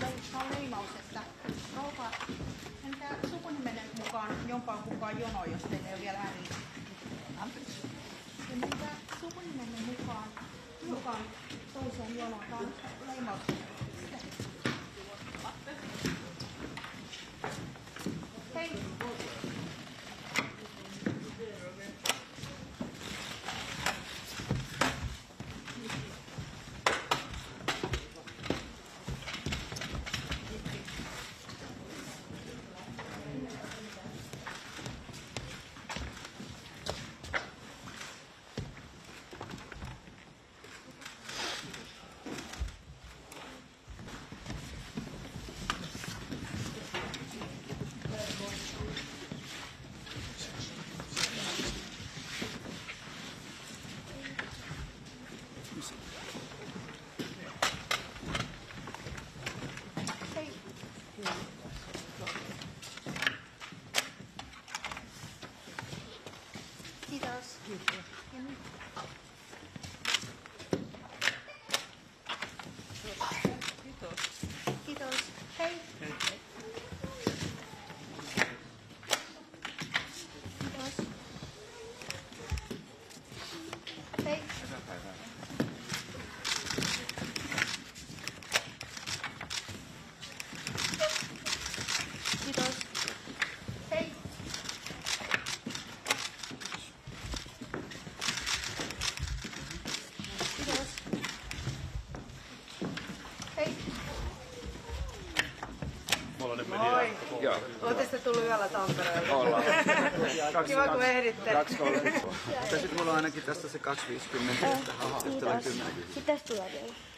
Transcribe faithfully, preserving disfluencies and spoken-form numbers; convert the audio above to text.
leikkauleimoisessa rouva häntä sukunimen mukaan jompaan kukaan jono, jos teille ei ole vielä ääni. Ja mitä sukunimen mukaan mukaan toisen jonotaan leimauksessa. Hei! Ootte tullut yöllä Tampereelle? Ollaan. Kiva kun ehditte. kaksi kolmekymmentä. Sitten mulla on ainakin tästä se kaksi viisikymmentä. Tästä tulee kymmenen. Sitten tästä tulee vielä.